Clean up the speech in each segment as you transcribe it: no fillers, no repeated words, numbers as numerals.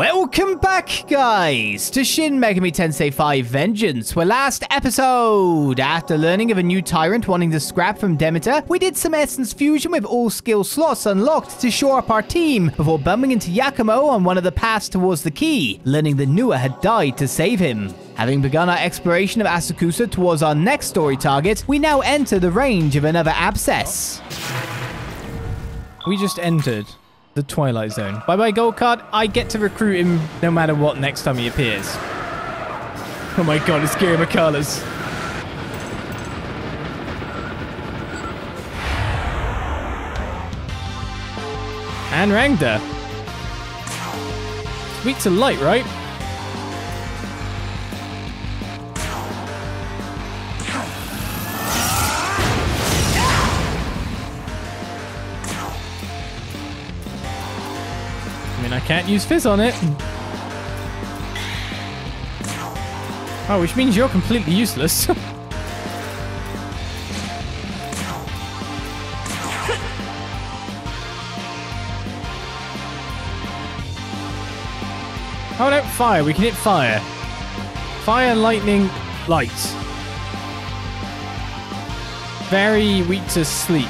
Welcome back, guys, to Shin Megami Tensei V: Vengeance. Where last episode, after learning of a new tyrant wanting to scrap from Demeter, we did some Essence Fusion with all skill slots unlocked to shore up our team, before bumping into Yakumo on one of the paths towards the key, learning that Nuwa had died to save him. Having begun our exploration of Asakusa towards our next story target, we now enter the range of another abscess. We just entered the Twilight Zone. By my gold card, I get to recruit him no matter what next time he appears. Oh my god, it's Gary Carlos. And Rangda. Sweet to light, right? Can't use Fizz on it. Oh, which means you're completely useless. Oh no, fire. We can hit fire. Fire, lightning, light. Very weak to sleep.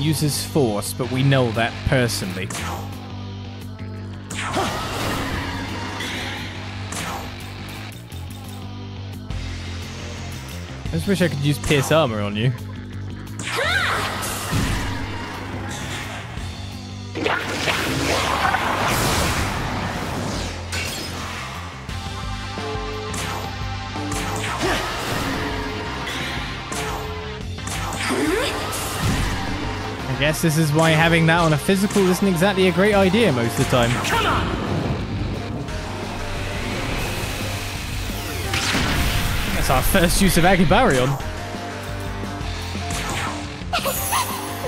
Uses force, but we know that personally. I just wish I could use Pierce Armor on you. I guess this is why having that on a physical isn't exactly a great idea most of the time. Come on! That's our first use of Agibarion.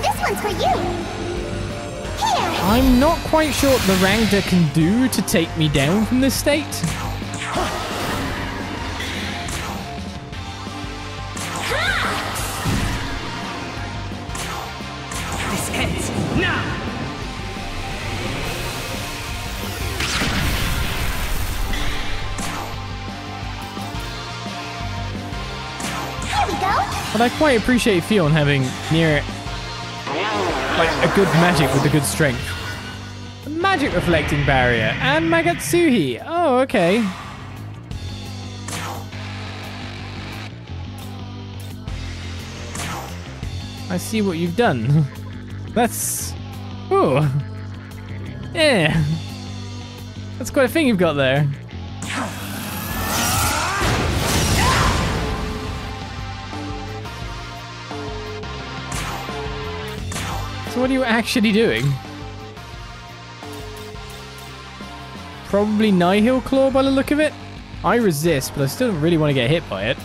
This one's for you. Here. I'm not quite sure what the Rangda can do to take me down from this state. I quite appreciate Fionn having near it like a good magic with a good strength. A magic reflecting barrier and Magatsuhi. Oh, okay. I see what you've done. That's... Ooh. Yeah. That's quite a thing you've got there. So what are you actually doing? Probably Nihil Claw by the look of it. I resist, but I still don't really want to get hit by it.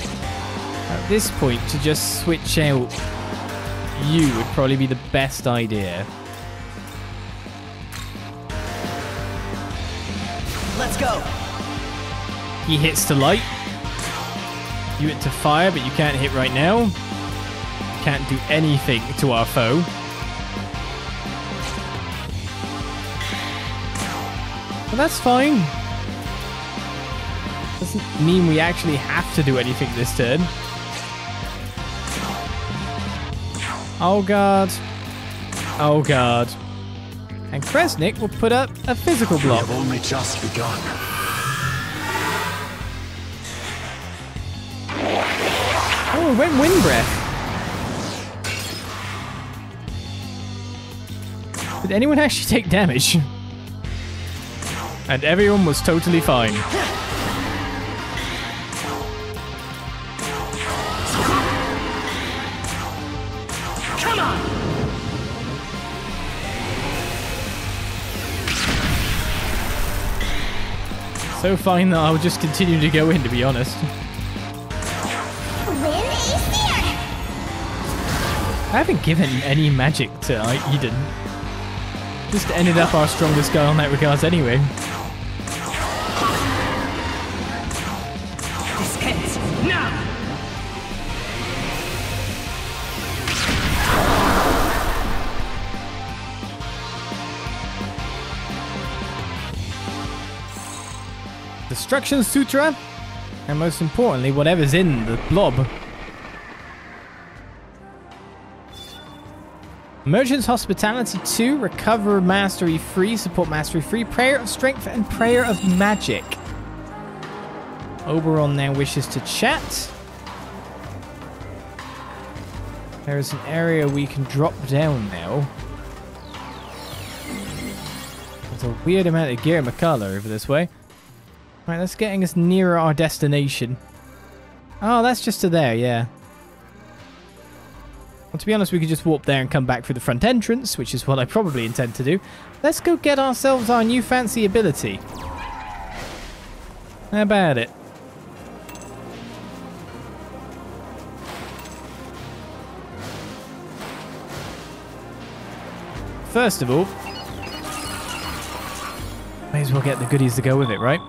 At this point, to just switch out you would probably be the best idea. Let's go! He hits to light. You hit to fire, but you can't hit right now. Can't do anything to our foe. But that's fine. Doesn't mean we actually have to do anything this turn. Oh god. Oh god. And Kresnik will put up a physical block. We have only just begun. Oh, it went wind breath. Did anyone actually take damage? And everyone was totally fine. Come on! So fine that I'll just continue to go in, to be honest. I haven't given any magic to Eden. Just ended up our strongest guy on that regards anyway. Now! Destruction Sutra, and most importantly, whatever's in the blob. Merchants Hospitality 2, Recover Mastery 3, Support Mastery 3, Prayer of Strength, and Prayer of Magic. Oberon now wishes to chat. There is an area we can drop down now. There's a weird amount of gear Makala over this way. Right, that's getting us nearer our destination. Oh, that's just to there, yeah. Well, to be honest, we could just walk there and come back through the front entrance, which is what I probably intend to do. Let's go get ourselves our new fancy ability. How about it? First of all, may as well get the goodies to go with it, right?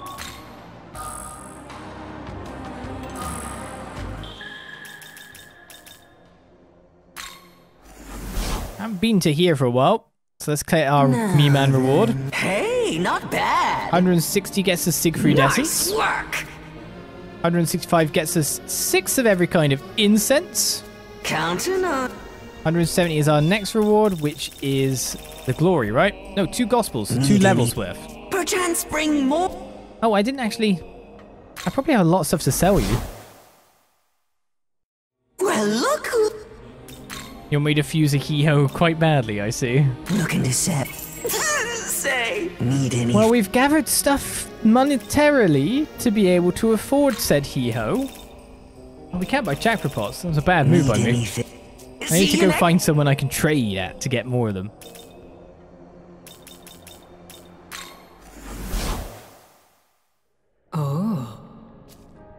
Been to here for a while, so let's clear our Me-Man reward. Hey, not bad. 160 gets us Siegfried Essence. Nice work. 165 gets us 6 of every kind of incense. Counting on. 170 is our next reward, which is the glory, right? No, 2 gospels, so 2 levels worth. Perchance bring more. Oh, I didn't actually. I probably have a lot of stuff to sell you. Well, look who. You'll make a fuse a hee-ho quite badly, I see. Looking to set. Say, need any. Well, we've gathered stuff monetarily to be able to afford said hee-ho. Well, we can't buy chakra pots. That was a bad move by me. I need to go find someone I can trade at to get more of them. Oh.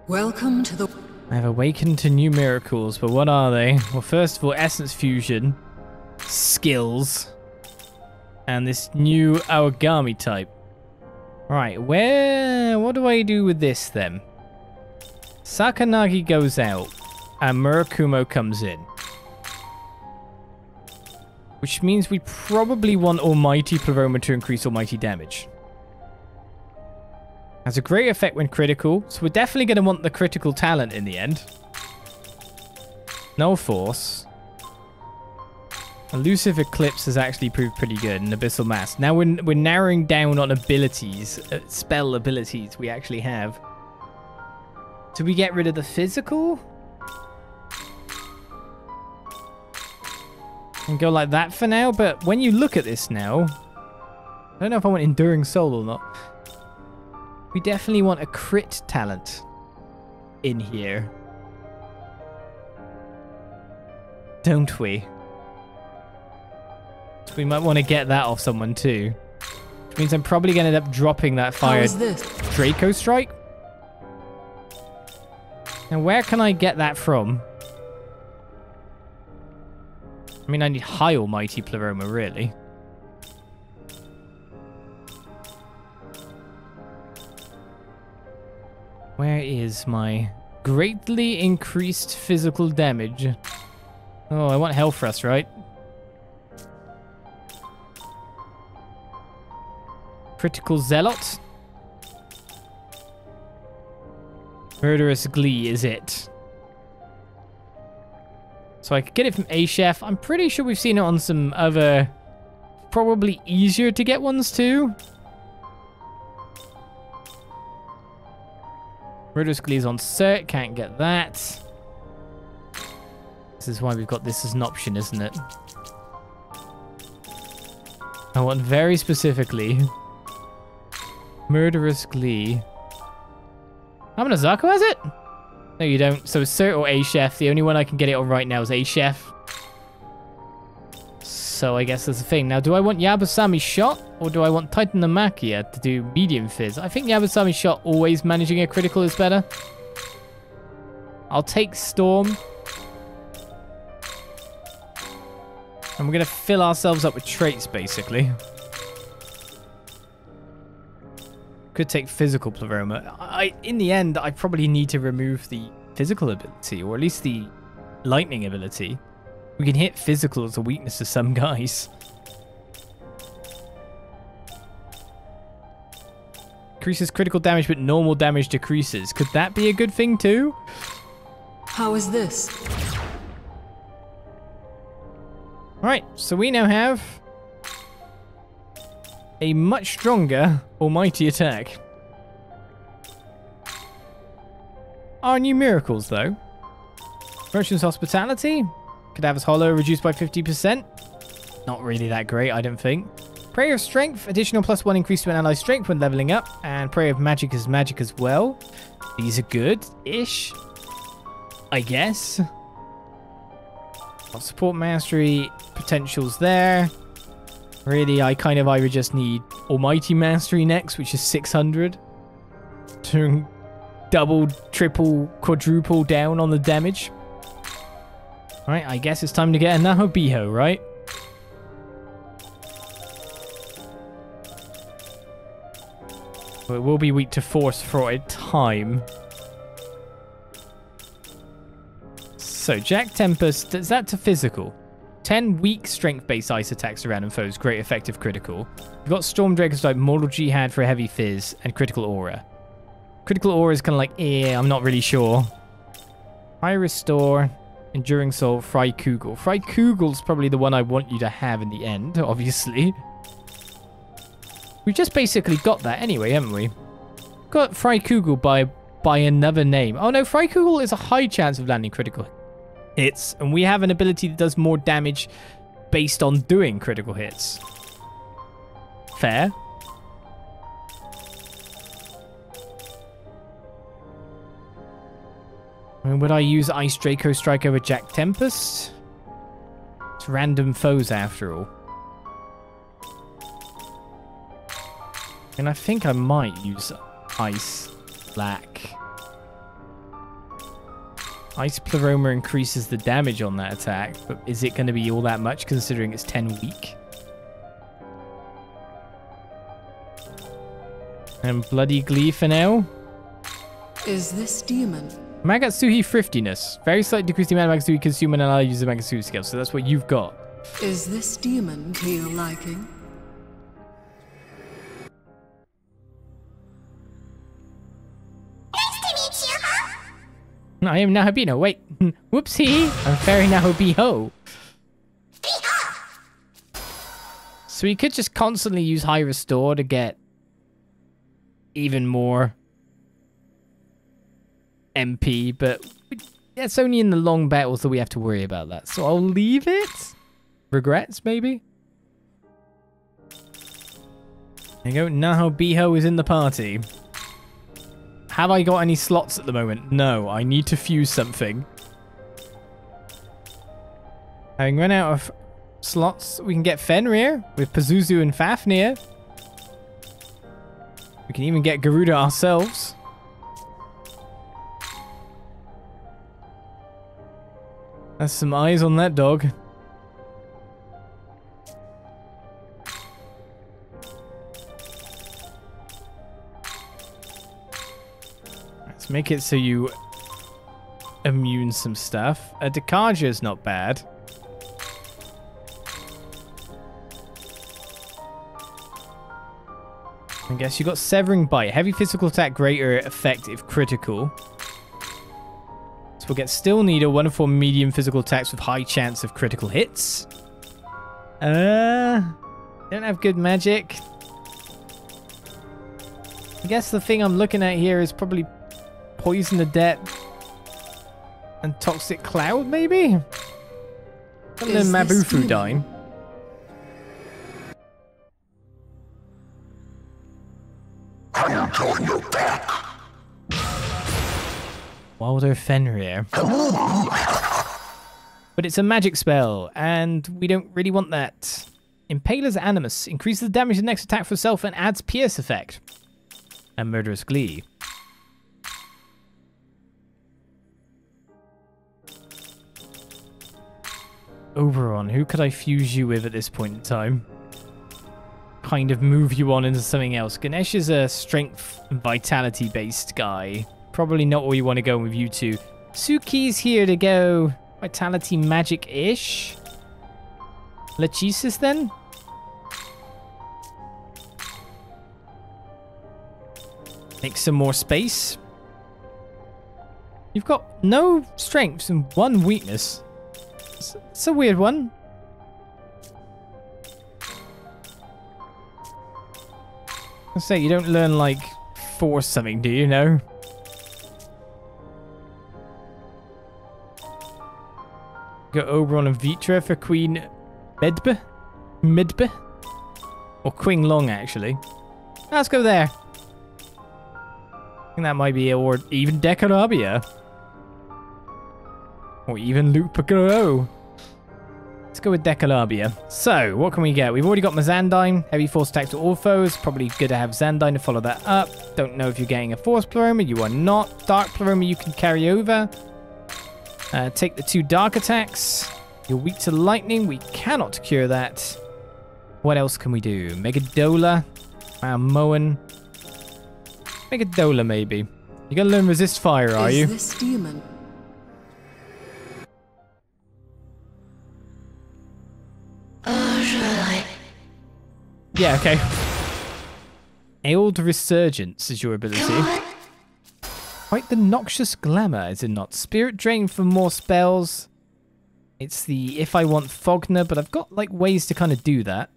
Welcome to the. I have awakened to new miracles, but what are they? Well, first of all, essence fusion, skills, and this new origami type. Right, where? What do I do with this then? Sakanagi goes out, and Murakumo comes in. Which means we probably want Almighty Pleroma to increase Almighty damage. Has a great effect when critical, so we're definitely going to want the critical talent in the end. Null Force. Elusive Eclipse has actually proved pretty good, and Abyssal Mass. Now we're narrowing down on abilities, spell abilities we actually have. Do we get rid of the physical? And go like that for now, but when you look at this now, I don't know if I want Enduring Soul or not. We definitely want a crit talent in here. Don't we? So we might want to get that off someone too. Which means I'm probably going to end up dropping that fire Draco Strike. Now where can I get that from? I mean, I need High Almighty Pleroma, really. Where is my greatly increased physical damage? Oh, I want Hellthrust, right? Critical Zealot. Murderous Glee is it. So I could get it from A Chef. I'm pretty sure we've seen it on some other, probably easier to get ones too. Murderous Glee is on CERT, can't get that. This is why we've got this as an option, isn't it? I want very specifically Murderous Glee. Amanozako has it? No, you don't. So CERT or A Chef. The only one I can get it on right now is A Chef. So I guess that's the thing. Now, do I want Yabasame Shot or do I want Titan Namakia to do medium fizz? I think Yabasame Shot always managing a critical is better. I'll take Storm. And we're going to fill ourselves up with traits, basically. Could take Physical Pleroma. In the end, I probably need to remove the physical ability, or at least the lightning ability. We can hit physical as a weakness to some guys. Increases critical damage, but normal damage decreases. Could that be a good thing too? How is this? Alright, so we now have a much stronger almighty attack. Our new miracles though. Merchants Hospitality. Cadaver's Hollow reduced by 50%. Not really that great, I don't think. Prayer of Strength, additional +1 increase to an ally's strength when leveling up. And Prayer of Magic is magic as well. These are good-ish, I guess. Support Mastery potentials there. Really, I kind of either just need Almighty Mastery next, which is 600. To double, triple, quadruple down on the damage. Alright, I guess it's time to get a Nahobino, right? Well, it will be weak to force for a time. So, Jack Tempest, is that to physical? 10 weak strength-based ice attacks around and foes, great effective critical. We've got Storm Dragon's type Mortal Jihad for a heavy fizz, and Critical Aura. Critical Aura is kind of like, I'm not really sure. High Restore... Enduring Soul, Freikugel. Freikugel's probably the one I want you to have in the end, obviously. We've just basically got that anyway, haven't we? Got Freikugel by another name. Oh no, Freikugel is a high chance of landing critical hits, and we have an ability that does more damage based on doing critical hits. Fair. I mean, would I use Ice Draco Strike over Jack Tempest? It's random foes after all. And I think I might use Ice Black. Ice Pleroma increases the damage on that attack, but is it going to be all that much considering it's 10 weak? And Bloody Glee for now. Is this demon? Magatsuhi Thriftiness. Very slight decrease the amount of Magatsuhi consume and allow you to use the Magatsuhi skill, so that's what you've got. Is this demon to your liking? Nice to meet you, huh? I am Nahobino. Wait. Whoopsie. I'm very Nahobino. So we could just constantly use High Restore to get even more MP, but that's only in the long battles that we have to worry about that. So I'll leave it. Regrets, maybe? There you go. Nahobino is in the party. Have I got any slots at the moment? No, I need to fuse something. Having run out of slots, we can get Fenrir with Pazuzu and Fafnir. We can even get Garuda ourselves. That's some eyes on that dog. Let's make it so you immune some stuff. A Dekaja is not bad. I guess you got Severing Bite. Heavy physical attack, greater effect if critical. So we'll get Still Needle, 1-4 medium physical attacks with high chance of critical hits. Don't have good magic. I guess the thing I'm looking at here is probably Poison Adept and Toxic Cloud, maybe? Probably Mabufu Dime. I am drawing you back. Wilder Fenrir. But it's a magic spell, and we don't really want that. Impaler's Animus increases the damage of the next attack for self and adds Pierce effect. And Murderous Glee. Oberon, who could I fuse you with at this point in time? Kind of move you on into something else. Ganesh is a strength and vitality based guy. Probably not where you want to go with you two. Suki's here to go Vitality Magic-ish. Lachesis then? Make some more space. You've got no strengths and one weakness. It's a weird one. I say you don't learn like force something, do you? No. Got Oberon and Vitra for Queen Medb. Midb. Or Queen Long actually. Let's go there. I think that might be, or even Dekanabia. Or even Lupagro. Let's go with Dekalabia. So, what can we get? We've already got Mazandine. Heavy Force Attack to Ortho. It's probably good to have Zandine to follow that up. Don't know if you're getting a Force Pleroma. You are not. Dark Pleroma you can carry over. Take the two Dark Attacks. You're weak to Lightning. We cannot cure that. What else can we do? Megadola. Moen. Megadola, maybe. You're going to learn Resist Fire, are you? Is this demon? Yeah, okay. Ailed Resurgence is your ability. Quite the noxious glamour, is it not? Spirit Drain for more spells. It's the if I want Fogner, but I've got like ways to kind of do that.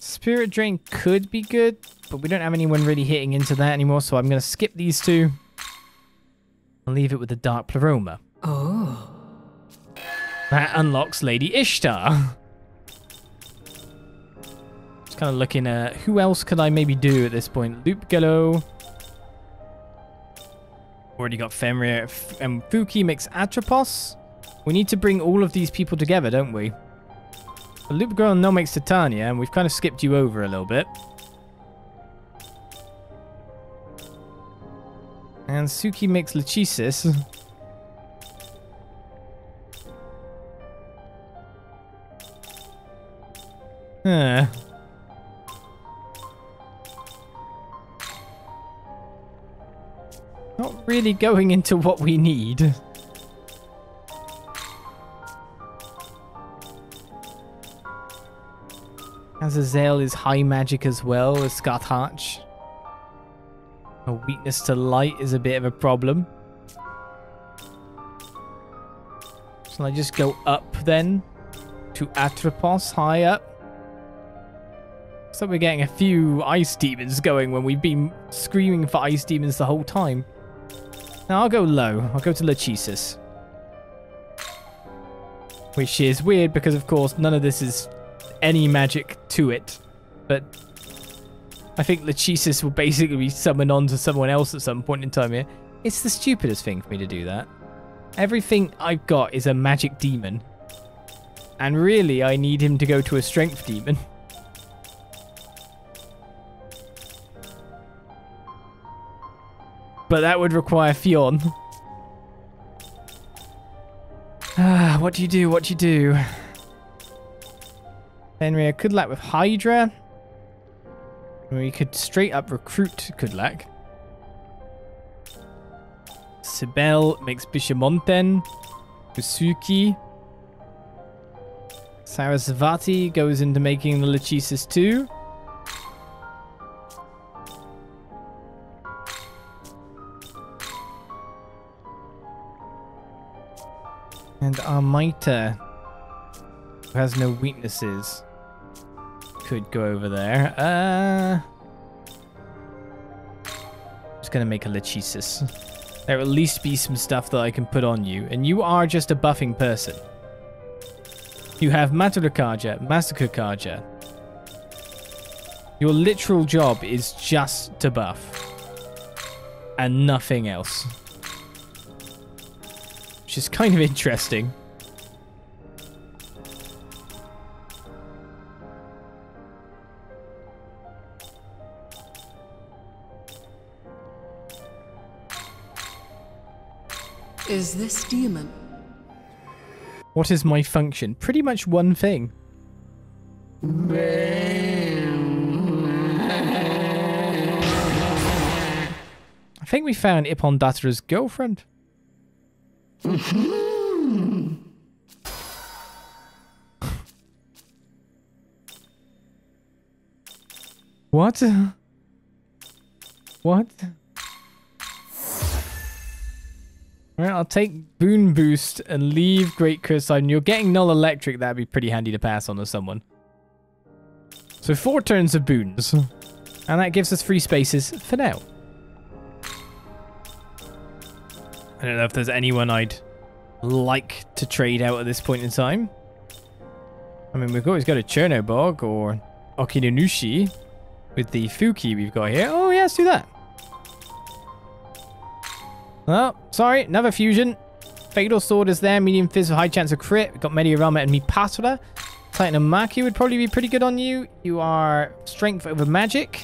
Spirit Drain could be good, but we don't have anyone really hitting into that anymore, so I'm going to skip these two and leave it with the Dark Pleroma. Oh. That unlocks Lady Ishtar. Just kind of looking at who else could I maybe do at this point. Lupgalo. Already got Fenrir. And Fuki makes Atropos. We need to bring all of these people together, don't we? But Lupgalo now makes Titania, and we've kind of skipped you over a little bit. And Suki makes Lachesis. Huh. Not really going into what we need. Azazel is high magic as well as Skathatch. A weakness to light is a bit of a problem. Shall I just go up then? To Atropos, high up. So we're getting a few ice demons going when we've been screaming for ice demons the whole time. Now I'll go low. I'll go to Lachesis. Which is weird because, of course, none of this is any magic to it. But I think Lachesis will basically be summoned onto someone else at some point in time here. It's the stupidest thing for me to do that. Everything I've got is a magic demon. And really, I need him to go to a strength demon. But that would require Fionn. What do you do? What do you do? Fenrir Kudlak with Hydra. We could straight up recruit Kudlak. Sibel makes Bishamonten. Kusuki. Sarasvati goes into making the Lachesis too. And Armita, who has no weaknesses, could go over there. Just going to make a Lachesis. There will at least be some stuff that I can put on you. And you are just a buffing person. You have Matarakaja, Masakakaja. Your literal job is just to buff. And nothing else. Which is kind of interesting. Is this demon? What is my function? Pretty much one thing. I think we found Ippon Datara's girlfriend. What? What? Alright, I'll take Boon Boost and leave Great Curse Side. And you're getting Null Electric. That'd be pretty handy to pass on to someone. So 4 turns of Boons. And that gives us 3 spaces for now. I don't know if there's anyone I'd like to trade out at this point in time. I mean, we've always got a Chernobog or Okinonushi with the Fuki we've got here. Oh, yeah, let's do that. Oh, sorry, another fusion. Fatal Sword is there. Medium Fizz with high chance of crit. We've got Mediarama and Mipasura. Titanomaki would probably be pretty good on you. You are Strength over Magic.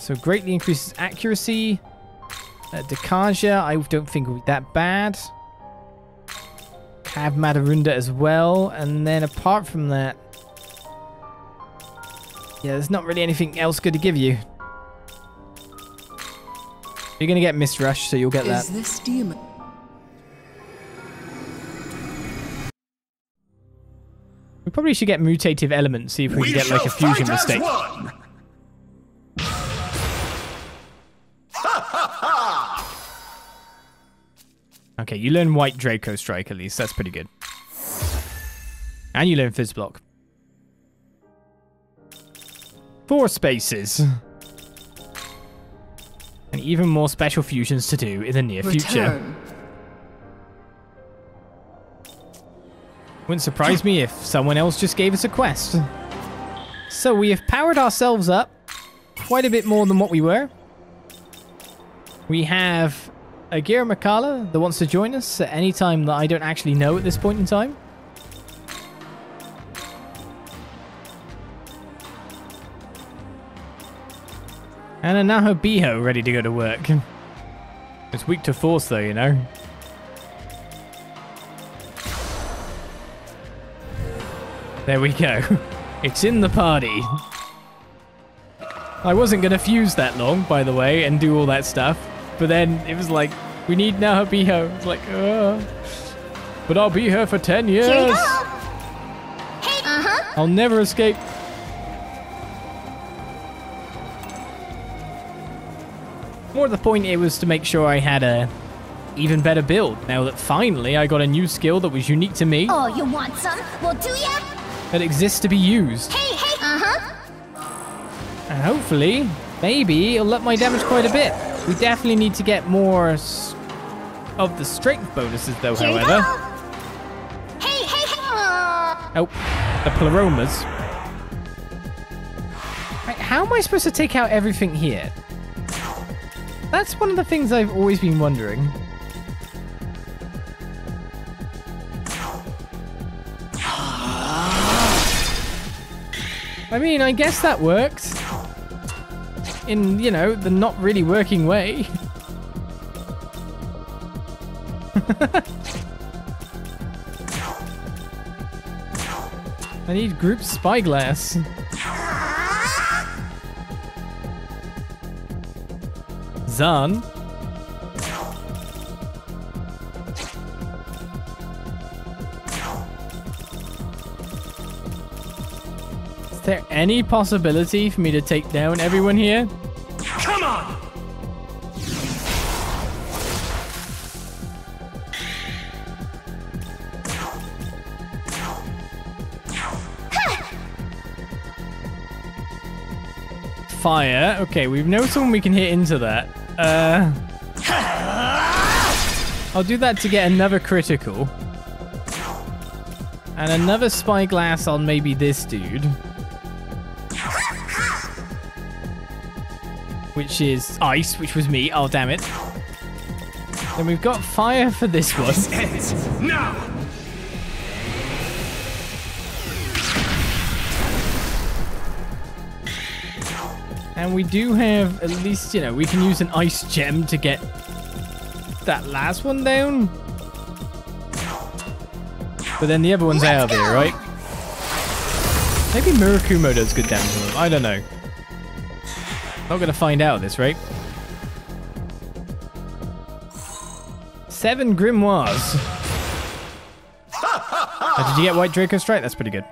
So greatly increases accuracy. Dekaja, I don't think will be that bad. Have Madarunda as well. And then apart from that... yeah, there's not really anything else good to give you. You're going to get Mist Rush, so you'll get that. Is this demon? We probably should get Mutative Element, see if we can get like a fusion mistake. Okay, you learn White Draco Strike at least. That's pretty good. And you learn Fizz Block. 4 spaces. And even more special fusions to do in the near future. Wouldn't surprise me if someone else just gave us a quest. So we have powered ourselves up quite a bit more than what we were. We have Agira Makala that wants to join us at any time that I don't actually know at this point in time. And a Nahobino ready to go to work. It's weak to force though, you know. There we go. It's in the party. I wasn't going to fuse that long, by the way, and do all that stuff. But then it was like, we need Nahobino. It's like, oh. But I'll be here for 10 years. Here we go. Hey. Uh-huh. I'll never escape. More the point, it was to make sure I had a even better build. Now that finally I got a new skill that was unique to me. Oh, you want some? Well, do ya? That exists to be used. Hey, hey, uh-huh. And hopefully, maybe it'll up my damage quite a bit. We definitely need to get more of the strength bonuses, though. Here however, hey, hey, hey. Oh, the Pleromas. Right, how am I supposed to take out everything here? That's one of the things I've always been wondering. I mean, I guess that works. In, you know, the not really working way. I need group spyglass. Zan. Is there any possibility for me to take down everyone here? Come on! Fire. Okay, we've known someone we can hit into that. I'll do that to get another critical. And another spyglass on maybe this dude. Which is ice, which was me. Oh, damn it. Then we've got fire for this one. This ends now. And we do have, at least, you know, we can use an ice gem to get that last one down. But then the other one's out of here, right? Maybe Murakumo does good damage on them. I don't know. Not going to find out at this rate. Seven grimoires. Did you get White Draco Strike? That's pretty good.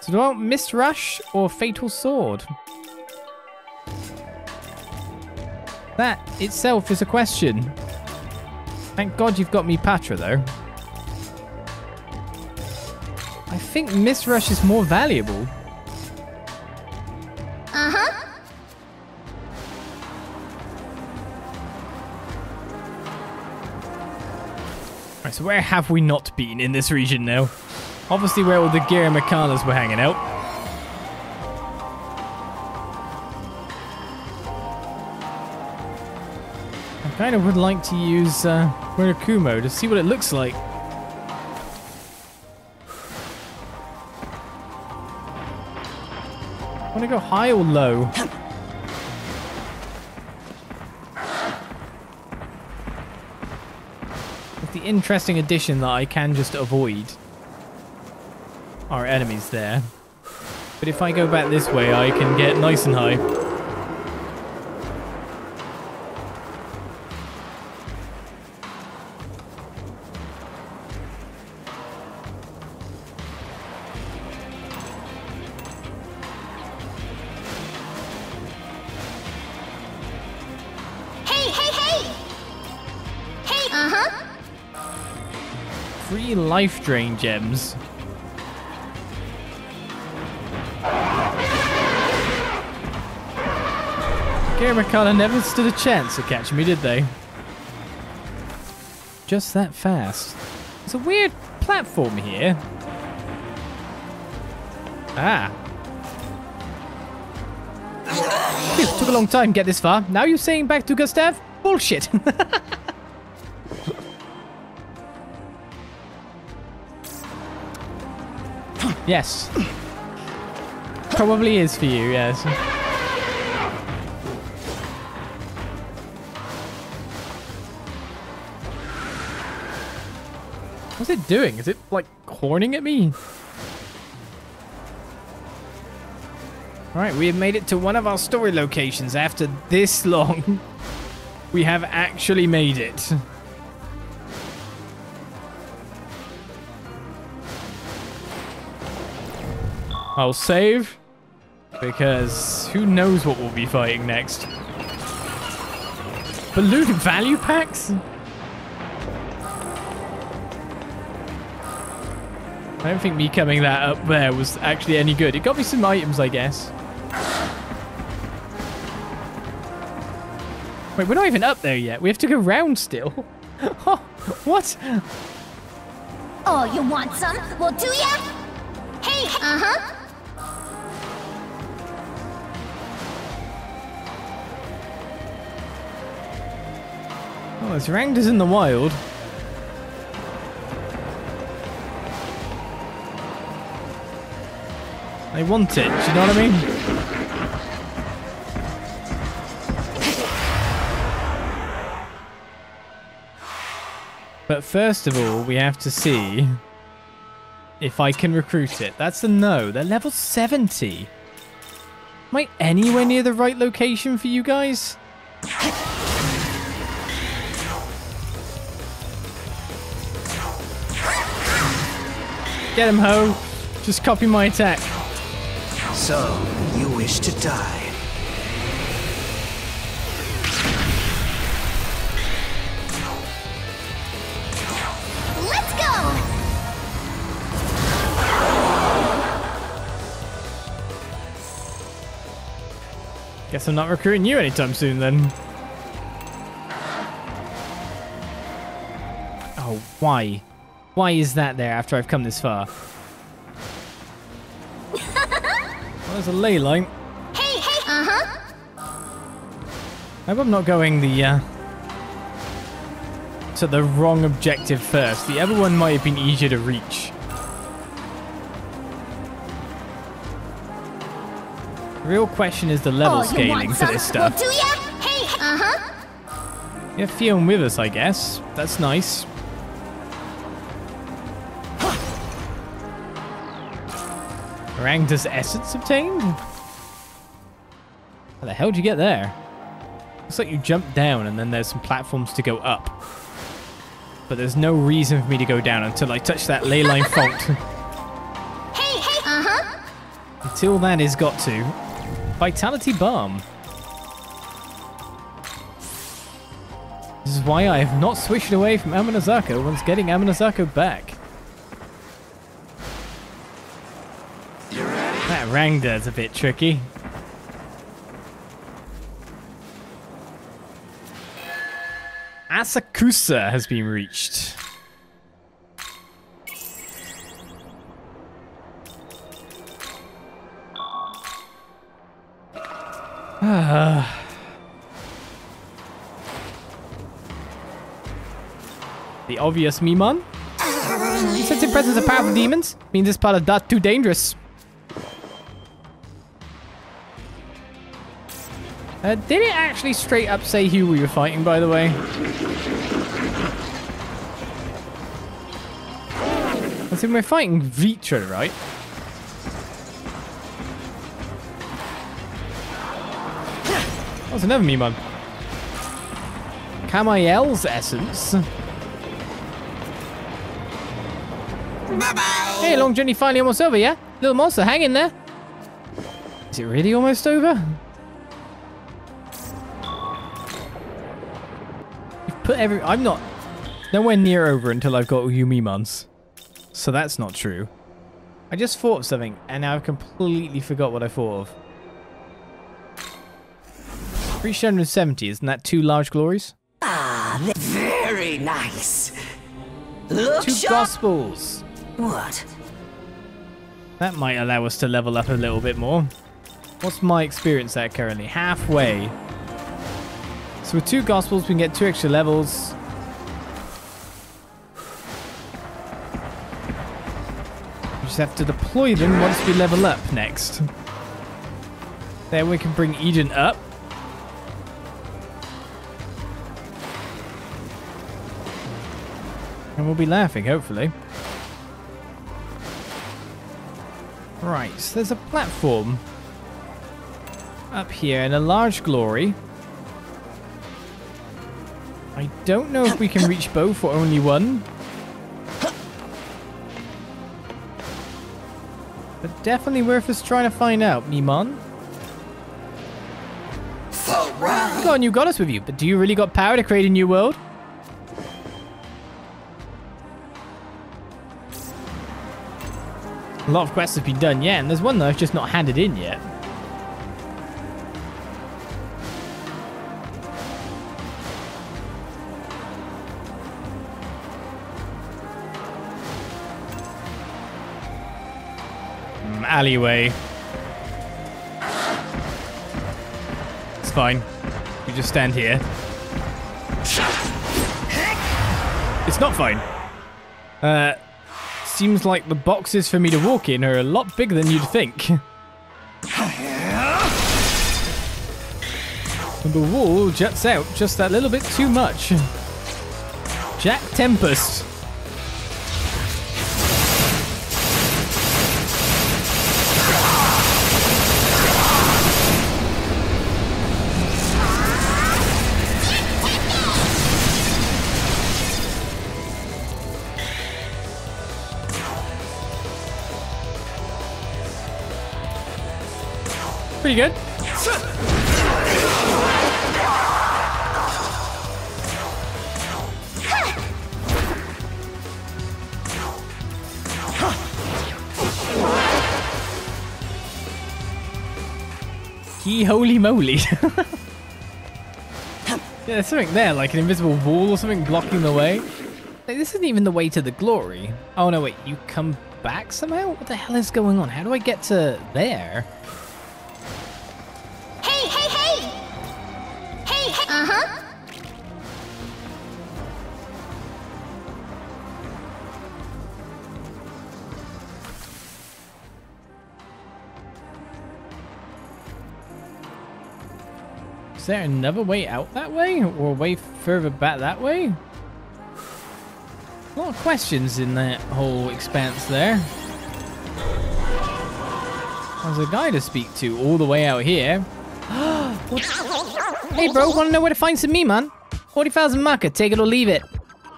So do I want Mist Rush or Fatal Sword? That itself is a question. Thank God you've got me Patra, though. I think Mist Rush is more valuable. Right, so where have we not been in this region now? Obviously where all the Gear and Mechanas were hanging out. I kind of would like to use Murakumo to see what it looks like. I want to go high or low? It's the interesting addition that I can just avoid our enemies there. But if I go back this way, I can get nice and high. Hey, hey, hey! Hey, Free life drain gems. Garamacana never stood a chance of catching me, did they? Just that fast. It's a weird platform here. Ah. Phew, took a long time to get this far. Now you're saying back to Gustav? Bullshit. Yes. Probably is for you, yes. What's it doing? Is it, like, horning at me? Alright, we have made it to one of our story locations after this long. We have actually made it. I'll save, because who knows what we'll be fighting next. Balloon value packs? I don't think me coming that up there was actually any good. It got me some items, I guess. Wait, we're not even up there yet. We have to go round still. Oh, what? Oh, you want some? Well, do ya? Hey, hey. Oh, it's Rangda's in the wild. I want it, do you know what I mean? But first of all, we have to see if I can recruit it. That's a no. They're level 70. Am I anywhere near the right location for you guys? Get him, ho. Just copy my attack. So, you wish to die. Let's go! Guess I'm not recruiting you anytime soon, then. Oh, why? Why is that there after I've come this far? There's a ley line. Hey, hey, I hope I'm not going the to the wrong objective first. The other one might have been easier to reach. The real question is the level scaling for this stuff. Well, do ya? Hey, Yeah, Fionn with us, I guess. That's nice. Rangda's essence obtained? How the hell did you get there? Looks like you jump down and then there's some platforms to go up. But there's no reason for me to go down until I touch that ley line fault. Hey, hey! Uh-huh. Until that is got to. Vitality Balm. This is why I have not switched away from Amanozako once getting Amanozako back. That Rangda's a bit tricky. Asakusa has been reached. The obvious Mimon. Since it presents a powerful demons, means this part is not too dangerous. Did it actually straight up say who we were fighting, by the way? I think we're fighting Vitra, right? Oh, it's another Mimon. Kamael's essence. Bye-bye. Hey, long journey finally almost over, yeah? Little monster, hang in there. Is it really almost over? I'm not nowhere near over until I've got Yumimons. So that's not true. I just thought of something and now I've completely forgot what I thought of. 370, isn't that 2 large glories? Ah, very nice. Look 2 sharp. Gospels. What? That might allow us to level up a little bit more. What's my experience at currently? Halfway. So with 2 Gospels, we can get 2 extra levels. We just have to deploy them once we level up next. Then we can bring Eden up. And we'll be laughing, hopefully. Right, so there's a platform up here and a large glory. I don't know if we can reach both or only one. But definitely worth us trying to find out, Mimon. Go on, you got us with you, but do you really got power to create a new world? A lot of quests have been done, yeah, and there's one that I've just not handed in yet. Alleyway. It's fine. You just stand here. It's not fine. Seems like the boxes for me to walk in are a lot bigger than you'd think. And the wall juts out just that little bit too much. Jack Tempest. Pretty good. He holy moly. Yeah, there's something there, like an invisible wall or something blocking the way. Like, this isn't even the way to the glory. Oh no, wait, you come back somehow? What the hell is going on? How do I get to there? Is there another way out that way? Or a way further back that way? A lot of questions in that whole expanse there. There's a guy to speak to all the way out here. Hey, bro, want to know where to find some me, man? 40,000 Maka, take it or leave it.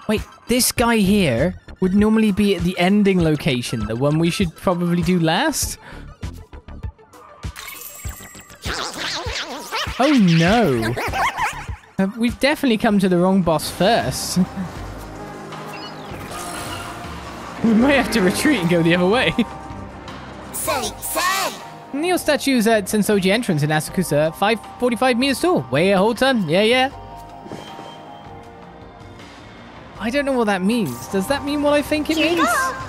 Wait, this guy here would normally be at the ending location, the one we should probably do last? Oh, no. We've definitely come to the wrong boss first. We might have to retreat and go the other way. Neo statues at Sensoji entrance in Asakusa, 545 meters tall. Wait a whole ton. Yeah, yeah. I don't know what that means. Does that mean what I think it means?